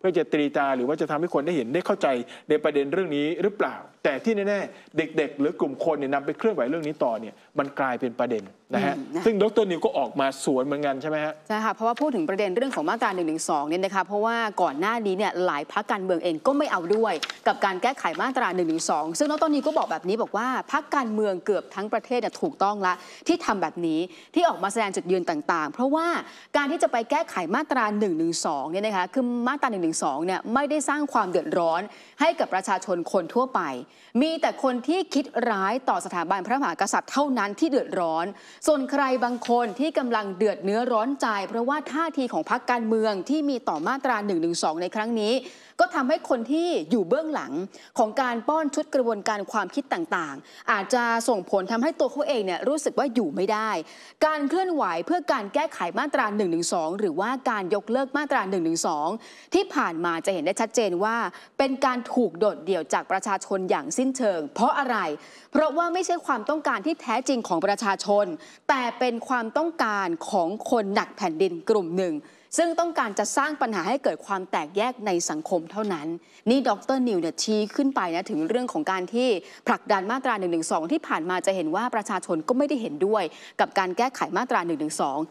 เพื่อจะตรีตาหรือว่าจะทำให้คนได้เห็นได้เข้าใจในประเด็นเรื่องนี้หรือเปล่าแต่ที่แน่ๆเด็กๆหรือกลุ่มคนเนี่ยนำไปเคลื่อนไหวเรื่องนี้ต่อเนี่ยมันกลายเป็นประเด็นนะฮะซึ่งดร.นิวก็ออกมาสวนเหมือนกันใช่ไหมฮะใช่ค่ะเพราะว่าพูดถึงประเด็นเรื่องของมาตรา 112 เนี่ยนะคะเพราะว่าก่อนหน้านี้เนี่ยหลายพรรคการเมืองเองก็ไม่เอาด้วยกับการแก้ไขมาตรา 112 ซึ่งดร.นิวก็บอกแบบนี้บอกว่าพรรคการเมืองเกือบทั้งประเทศถูกต้องละที่ทำแบบนี้ที่ออกมาแสดงจุดยืนต่างๆเพราะว่าการที่จะไปแก้ไขมาตรา 112 เนี่ยนะคะคือมาตรา 112 เนี่ยไม่ได้สร้างความเดือดร้อนให้กับประชาชนคนทั่วไปมีแต่คนที่คิดร้ายต่อสถาบันพระมหากษัตริย์เท่านั้นที่เดือดร้อนส่วนใครบางคนที่กำลังเดือดเนื้อร้อนใจเพราะว่าท่าทีของพรรคการเมืองที่มีต่อมาตรา 112 ในครั้งนี้ก็ทำให้คนที่อยู่เบื้องหลังของการป้อนชุดกระบวนการความคิดต่างๆอาจจะส่งผลทำให้ตัวเขาเองเนี่ยรู้สึกว่าอยู่ไม่ได้การเคลื่อนไหวเพื่อการแก้ไขมาตรา 112 หรือว่าการยกเลิกมาตรา 112 ที่ผ่านมาจะเห็นได้ชัดเจนว่าเป็นการถูกโดดเดี่ยวจากประชาชนอย่างสิ้นเชิงเพราะอะไรเพราะว่าไม่ใช่ความต้องการที่แท้จริงของประชาชนแต่เป็นความต้องการของคนหนักแผ่นดินกลุ่มหนึ่งซึ่งต้องการจะสร้างปัญหาให้เกิดความแตกแยกในสังคมเท่านั้นนี่ดร.นิวเนี่ยชี้ขึ้นไปนะถึงเรื่องของการที่ผลักดันมาตรา 112 ที่ผ่านมาจะเห็นว่าประชาชนก็ไม่ได้เห็นด้วยกับการแก้ไขมาตรา 112